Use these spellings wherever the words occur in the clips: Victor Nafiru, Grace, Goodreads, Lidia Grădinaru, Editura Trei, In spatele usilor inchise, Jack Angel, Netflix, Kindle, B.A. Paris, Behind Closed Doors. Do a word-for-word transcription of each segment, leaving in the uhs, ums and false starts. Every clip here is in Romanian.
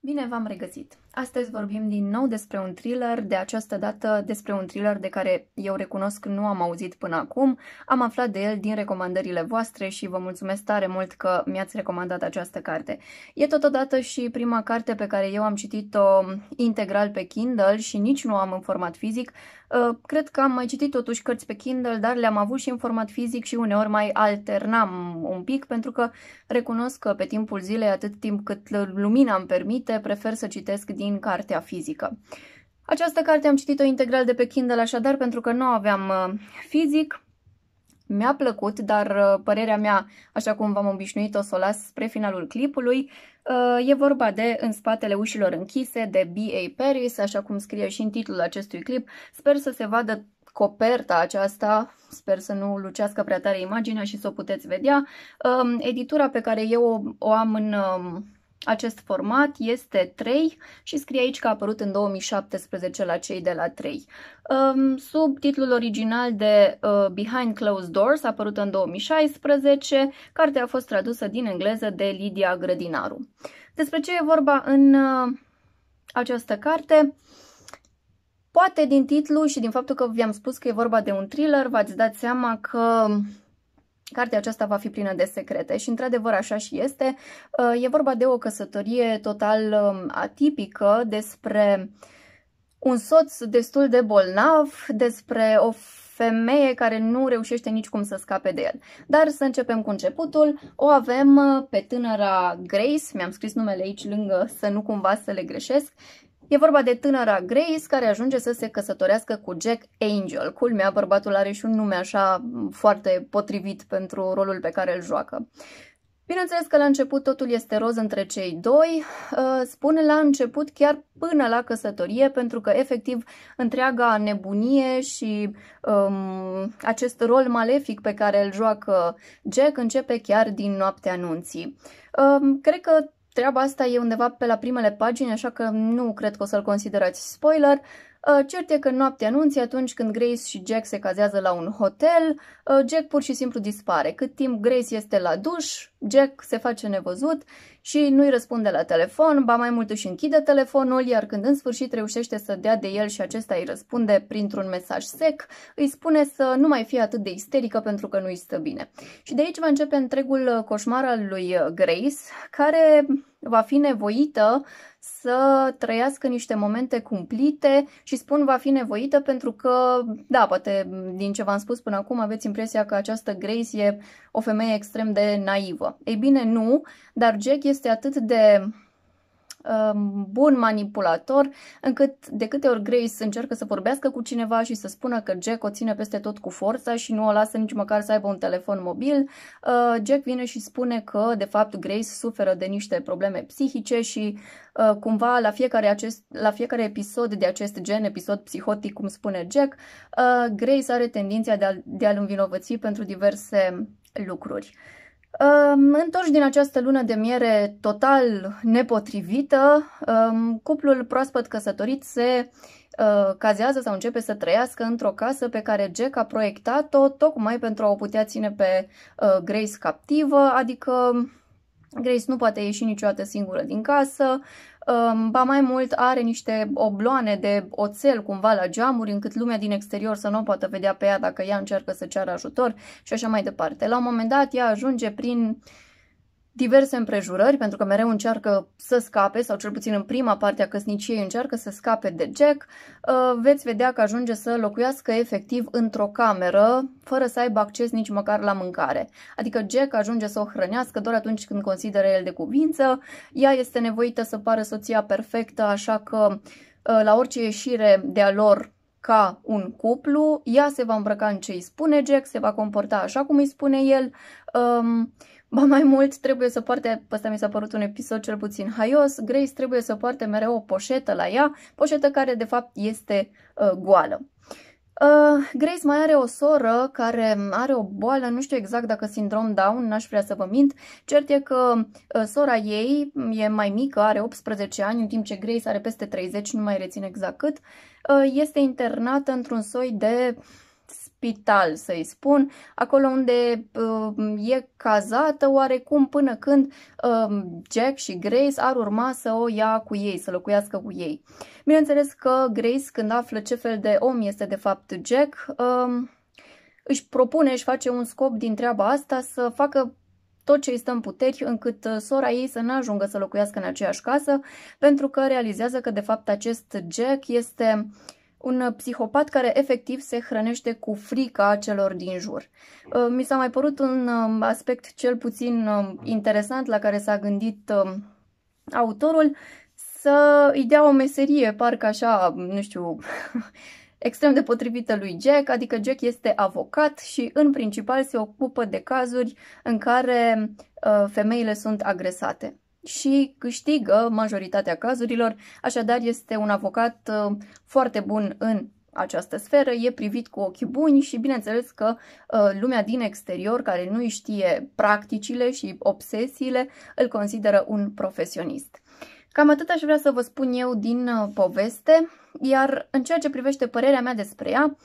Bine v-am regăsit! Astăzi vorbim din nou despre un thriller, de această dată despre un thriller de care eu recunosc nu am auzit până acum. Am aflat de el din recomandările voastre și vă mulțumesc tare mult că mi-ați recomandat această carte. E totodată și prima carte pe care eu am citit-o integral pe Kindle și nici nu am în format fizic. Cred că am mai citit totuși cărți pe Kindle, dar le-am avut și în format fizic și uneori mai alternam un pic, pentru că recunosc că pe timpul zilei, atât timp cât lumina îmi permite, prefer să citesc din cartea fizică. Această carte am citit-o integral de pe Kindle, așadar, pentru că nu aveam fizic. Mi-a plăcut, dar părerea mea, așa cum v-am obișnuit-o să o las spre finalul clipului. E vorba de În spatele ușilor închise, de B A Paris, așa cum scrie și în titlul acestui clip. Sper să se vadă coperta aceasta, sper să nu lucească prea tare imaginea și să o puteți vedea. Editura pe care eu o am în acest format este Trei și scrie aici că a apărut în două mii șaptesprezece la cei de la Trei. Sub titlul original de Behind Closed Doors, a apărut în două mii șaisprezece, cartea a fost tradusă din engleză de Lidia Grădinaru. Despre ce e vorba în această carte? Poate din titlu și din faptul că vi-am spus că e vorba de un thriller, v-ați dat seama că cartea aceasta va fi plină de secrete și, într-adevăr, așa și este. E vorba de o căsătorie total atipică, despre un soț destul de bolnav, despre o femeie care nu reușește nici cum să scape de el. Dar să începem cu începutul. O avem pe tânăra Grace, mi-am scris numele aici lângă să nu cumva să le greșesc. E vorba de tânăra Grace, care ajunge să se căsătorească cu Jack Angel. Culmea, bărbatul are și un nume așa foarte potrivit pentru rolul pe care îl joacă. Bineînțeles că la început totul este roz între cei doi, spun la început chiar până la căsătorie, pentru că efectiv întreaga nebunie și um, acest rol malefic pe care îl joacă Jack începe chiar din noaptea anunții. Um, cred că treaba asta e undeva pe la primele pagini, așa că nu cred că o să-l considerați spoiler. Cert e că în noaptea anunții, atunci când Grace și Jack se cazează la un hotel, Jack pur și simplu dispare. Cât timp Grace este la duș, Jack se face nevăzut și nu-i răspunde la telefon, ba mai mult își închide telefonul, iar când în sfârșit reușește să dea de el și acesta îi răspunde printr-un mesaj sec, îi spune să nu mai fie atât de isterică pentru că nu-i stă bine. Și de aici va începe întregul coșmar al lui Grace, care va fi nevoită să trăiască niște momente cumplite și spun va fi nevoită pentru că, da, poate din ce v-am spus până acum aveți impresia că această Grace e o femeie extrem de naivă. Ei bine, nu, dar Jack este atât de bun manipulator, încât de câte ori Grace încearcă să vorbească cu cineva și să spună că Jack o ține peste tot cu forța și nu o lasă nici măcar să aibă un telefon mobil, Jack vine și spune că de fapt Grace suferă de niște probleme psihice și cumva la fiecare, acest, la fiecare episod de acest gen, episod psihotic cum spune Jack, Grace are tendința de, a, de a-l învinovăți pentru diverse lucruri. Um, întorși din această lună de miere total nepotrivită, um, cuplul proaspăt căsătorit se uh, cazează sau începe să trăiască într-o casă pe care Jack a proiectat-o tocmai pentru a o putea ține pe uh, Grace captivă, adică Grace nu poate ieși niciodată singură din casă, um, ba mai mult are niște obloane de oțel cumva la geamuri încât lumea din exterior să nu o poată vedea pe ea dacă ea încearcă să ceară ajutor și așa mai departe. La un moment dat ea ajunge prin diverse împrejurări, pentru că mereu încearcă să scape, sau cel puțin în prima parte a căsniciei încearcă să scape de Jack, veți vedea că ajunge să locuiască efectiv într-o cameră, fără să aibă acces nici măcar la mâncare. Adică Jack ajunge să o hrănească doar atunci când consideră el de cuvință, ea este nevoită să pară soția perfectă, așa că la orice ieșire de-a lor ca un cuplu, ea se va îmbrăca în ce îi spune Jack, se va comporta așa cum îi spune el. Um, Ba mai mult, trebuie să poarte, ăsta mi s-a părut un episod cel puțin haios, Grace trebuie să poarte mereu o poșetă la ea, poșetă care de fapt este uh, goală. Uh, Grace mai are o soră care are o boală, nu știu exact dacă sindrom Down, n-aș vrea să vă mint, cert e că uh, sora ei e mai mică, are optsprezece ani, în timp ce Grace are peste treizeci, nu mai rețin exact cât, uh, este internată într-un soi de spital, să-i spun, acolo unde uh, e cazată oarecum până când uh, Jack și Grace ar urma să o ia cu ei, să locuiască cu ei. Bineînțeles că Grace, când află ce fel de om este de fapt Jack, uh, își propune, își face un scop din treaba asta, să facă tot ce îi stă în puteri încât sora ei să nu ajungă să locuiască în aceeași casă, pentru că realizează că de fapt acest Jack este un psihopat care efectiv se hrănește cu frica celor din jur. Mi s-a mai părut un aspect cel puțin interesant la care s-a gândit autorul, să îi dea o meserie, parcă așa, nu știu, extrem de potrivită lui Jack, adică Jack este avocat și în principal se ocupă de cazuri în care uh, femeile sunt agresate și câștigă majoritatea cazurilor, așadar este un avocat uh, foarte bun în această sferă, e privit cu ochii buni și bineînțeles că uh, lumea din exterior, care nu știe practicile și obsesiile, îl consideră un profesionist. Cam atât aș vrea să vă spun eu din poveste, iar în ceea ce privește părerea mea despre ea,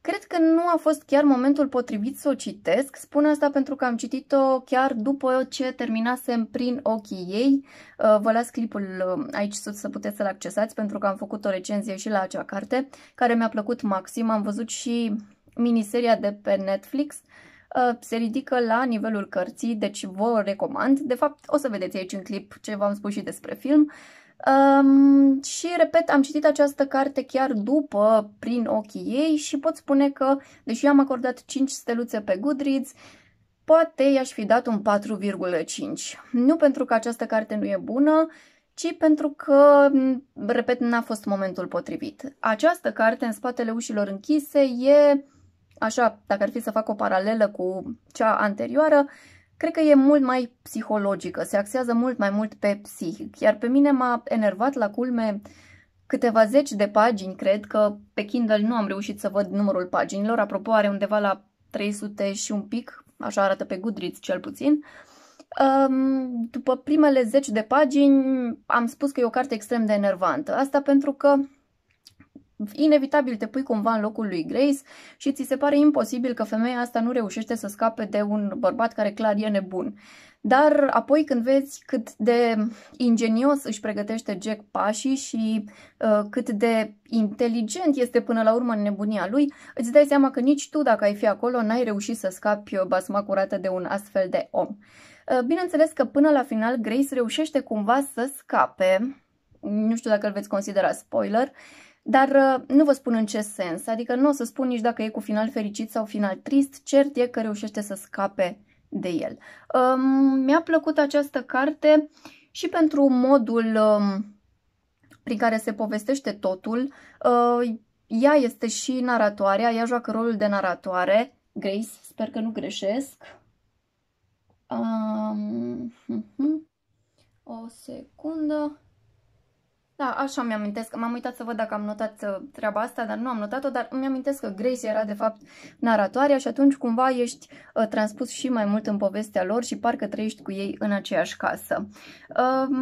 cred că nu a fost chiar momentul potrivit să o citesc. Spun asta pentru că am citit-o chiar după ce terminasem Prin ochii ei. Vă las clipul aici sus să puteți să-l accesați, pentru că am făcut o recenzie și la acea carte, care mi-a plăcut maxim. Am văzut și miniseria de pe Netflix. Se ridică la nivelul cărții, deci vă recomand. De fapt, o să vedeți aici în clip ce v-am spus și despre film. Um, și, repet, am citit această carte chiar după Prin ochii ei și pot spune că, deși am acordat cinci steluțe pe Goodreads, poate i-aș fi dat un patru virgulă cinci. Nu pentru că această carte nu e bună, ci pentru că, repet, n-a fost momentul potrivit. Această carte, În spatele ușilor închise, e... Așa, dacă ar fi să fac o paralelă cu cea anterioară, cred că e mult mai psihologică, se axează mult mai mult pe psihic. Iar pe mine m-a enervat la culme câteva zeci de pagini, cred că pe Kindle nu am reușit să văd numărul paginilor, apropo are undeva la trei sute și un pic, așa arată pe Goodreads cel puțin. După primele zeci de pagini am spus că e o carte extrem de enervantă, asta pentru că inevitabil te pui cumva în locul lui Grace și ți se pare imposibil că femeia asta nu reușește să scape de un bărbat care clar e nebun. Dar apoi când vezi cât de ingenios își pregătește Jack pașii și uh, cât de inteligent este până la urmă în nebunia lui, îți dai seama că nici tu, dacă ai fi acolo, n-ai reușit să scapi basma curată de un astfel de om. Uh, bineînțeles că până la final Grace reușește cumva să scape, nu știu dacă îl veți considera spoiler, dar nu vă spun în ce sens, adică nu o să spun nici dacă e cu final fericit sau final trist, cert e că reușește să scape de el. Mi-a plăcut această carte și pentru modul prin care se povestește totul. Ea este și naratoarea, ea joacă rolul de naratoare, Grace, sper că nu greșesc. O secundă. Da, așa mi-amintesc, m-am uitat să văd dacă am notat treaba asta, dar nu am notat-o, dar mi-amintesc că Grace era de fapt naratoarea și atunci cumva ești uh, transpus și mai mult în povestea lor și parcă trăiești cu ei în aceeași casă. Uh,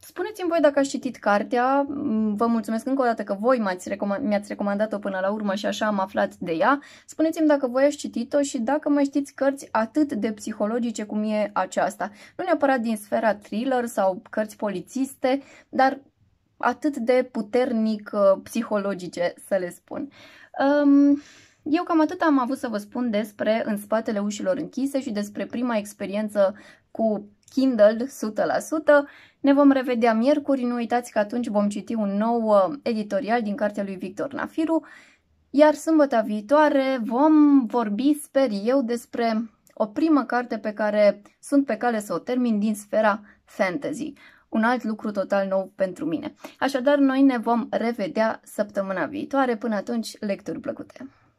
Spuneți-mi voi dacă ați citit cartea, vă mulțumesc încă o dată că voi mi-ați recomand, recomandat-o până la urmă și așa am aflat de ea. Spuneți-mi dacă voi ați citit-o și dacă mai știți cărți atât de psihologice cum e aceasta. Nu neapărat din sfera thriller sau cărți polițiste, dar atât de puternic uh, psihologice, să le spun. Um, eu cam atât am avut să vă spun despre În spatele ușilor închise și despre prima experiență cu Kindle, o sută la sută. Ne vom revedea miercuri, nu uitați că atunci vom citi un nou uh, editorial din cartea lui Victor Nafiru, iar sâmbăta viitoare vom vorbi, sper eu, despre o primă carte pe care sunt pe cale să o termin din sfera fantasy. Un alt lucru total nou pentru mine. Așadar, noi ne vom revedea săptămâna viitoare. Până atunci, lecturi plăcute!